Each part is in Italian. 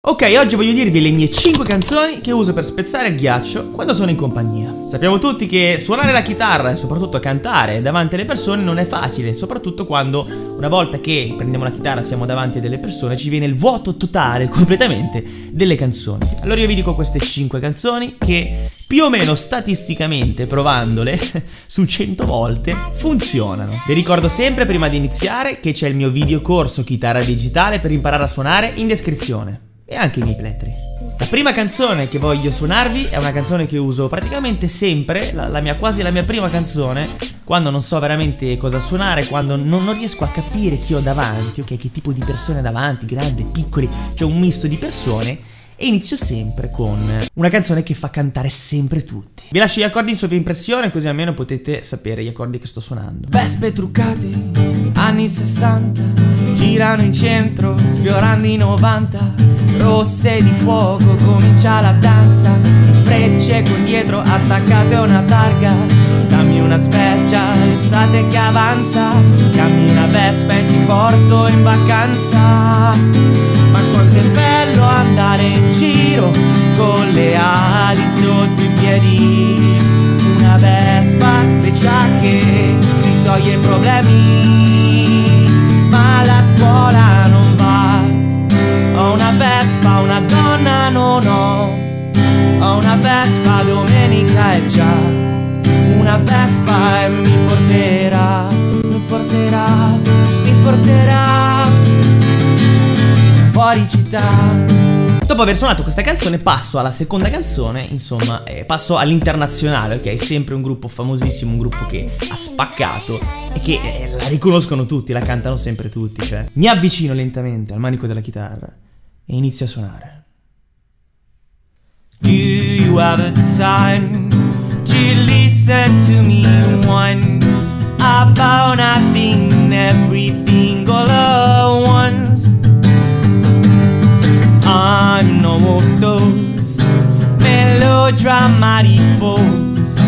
Ok, oggi voglio dirvi le mie 5 canzoni che uso per spezzare il ghiaccio quando sono in compagnia. Sappiamo tutti che suonare la chitarra e soprattutto cantare davanti alle persone non è facile, soprattutto quando una volta che prendiamo la chitarra siamo davanti a delle persone ci viene il vuoto totale, completamente, delle canzoni. Allora io vi dico queste 5 canzoni che più o meno statisticamente, provandole su 100 volte, funzionano. Vi ricordo sempre prima di iniziare che c'è il mio video corso Chitarra Digitale per imparare a suonare in descrizione. E anche i miei plettri. La prima canzone che voglio suonarvi è una canzone che uso praticamente sempre, quasi la mia prima canzone, quando non so veramente cosa suonare, quando non riesco a capire chi ho davanti, ok, che tipo di persone ho davanti, grandi, piccoli, cioè un misto di persone, e inizio sempre con una canzone che fa cantare sempre tutti. Vi lascio gli accordi in sovraimpressione così almeno potete sapere gli accordi che sto suonando. Vespe truccate, anni 60, girano in centro, sfiorando i 90. Rosse di fuoco, comincia la danza, frecce con dietro attaccate a una targa. Dammi una specie, l'estate che avanza, dammi una vespa e ti porto in vacanza. Ma quanto è bello andare in giro con le ali sotto i piedi, una vespa speciale che ti toglie i problemi. Ma la scuola non va, ho una vespa, una donna non ho, ho una vespa, domenica è già, una vespa e mi porterà, mi porterà, mi porterà fuori città. Dopo aver suonato questa canzone passo alla seconda canzone, insomma, passo all'internazionale, ok? Sempre un gruppo famosissimo, un gruppo che ha spaccato e che la riconoscono tutti, la cantano sempre tutti, cioè. Mi avvicino lentamente al manico della chitarra e inizio a suonare. Do you have a time to listen to me one about nothing, everything all at once? I'm no more those melodramatic foes,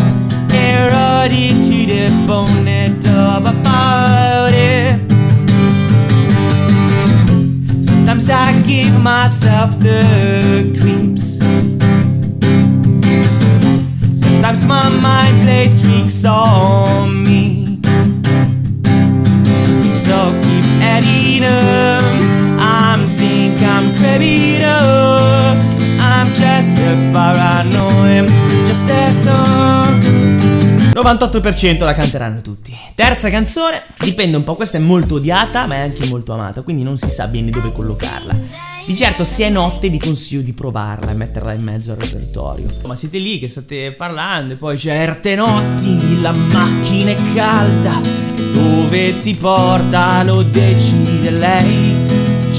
eroded to the bone and talk about it. Sometimes I give myself the creeps, sometimes my mind plays tricks on me. So keep adding up, I'm craving up, I'm just a paranoia, just a storm. 98% la canteranno tutti. Terza canzone, dipende un po', questa è molto odiata ma è anche molto amata, quindi non si sa bene dove collocarla. Di certo se è notte vi consiglio di provarla e metterla in mezzo al repertorio. Ma siete lì che state parlando e poi certe notti la macchina è calda, dove ti porta lo decide lei.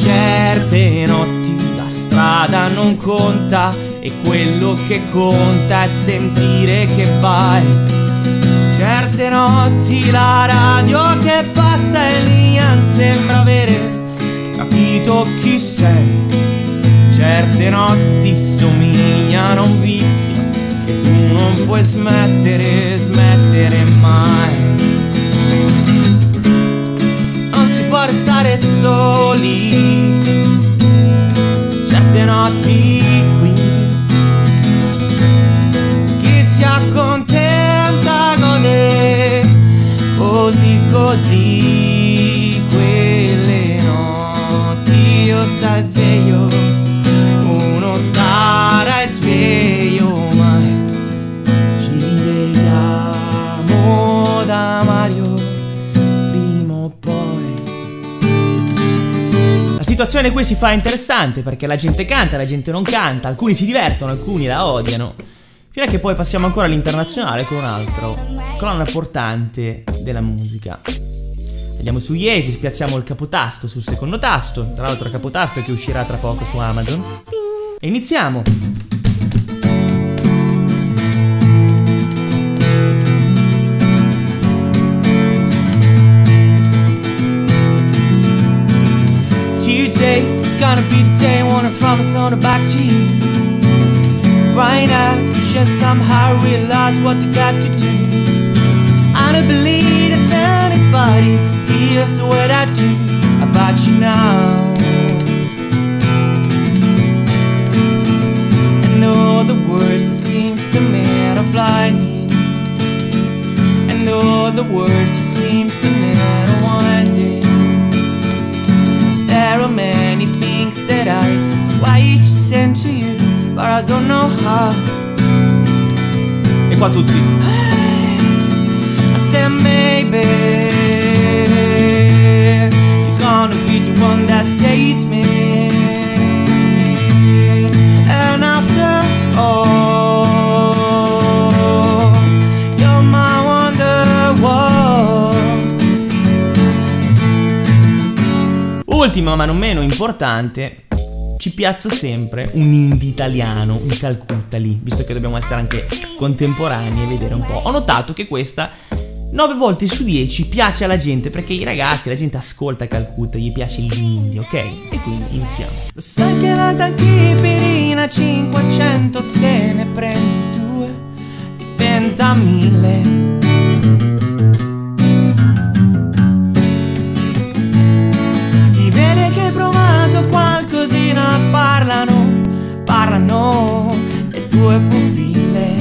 Certe notti la strada non conta e quello che conta è sentire che vai. Certe notti la radio che passa e lì sembra avere capito chi sei. Certe notti somigliano a un vizio che tu non puoi smettere, smettere mai. Non si può restare soli, certe notti qui, chi si accontenta con te, così così, quelle notti io stai sveglio, uno starai sveglio mai, ci vediamo da Mario. La situazione qui si fa interessante perché la gente canta, la gente non canta, alcuni si divertono, alcuni la odiano, fino a che poi passiamo ancora all'internazionale con un altro colonna portante della musica. Andiamo su Iesi, spiazziamo il capotasto sul secondo tasto, tra l'altro il capotasto che uscirà tra poco su Amazon, e iniziamo. It's gonna be the day when I promise on the back to you. Right now, just somehow realize what you got to do. I don't believe that anybody feels the way I do about you now. the words just seems to matter one day. There are many things that I send to you, but I don't know how. E qua tutti. I said maybe you're gonna be the one that saves me. And after all, you're my wonderwall. Ultima ma non meno importante, ci piazzo sempre un indie italiano, un Calcutta lì, visto che dobbiamo essere anche contemporanei e vedere un po'. Ho notato che questa 9 volte su 10 piace alla gente, perché i ragazzi, la gente ascolta Calcutta, gli piace l'indie, ok? E quindi iniziamo. Lo sai che la tachipirina 500 se ne prendi 2 diventa 1000. Parlano le tue pupille.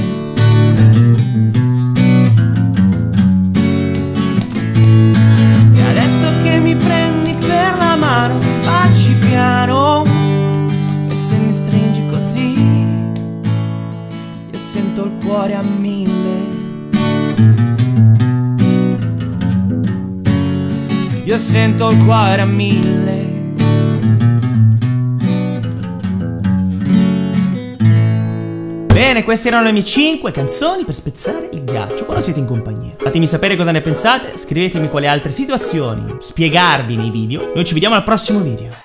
E adesso che mi prendi per la mano, facci piano, e se mi stringi così io sento il cuore a 1000. Io sento il cuore a 1000. Bene, queste erano le mie 5 canzoni per spezzare il ghiaccio quando siete in compagnia. Fatemi sapere cosa ne pensate, scrivetemi quali altre situazioni spiegarvi nei video. Noi ci vediamo al prossimo video.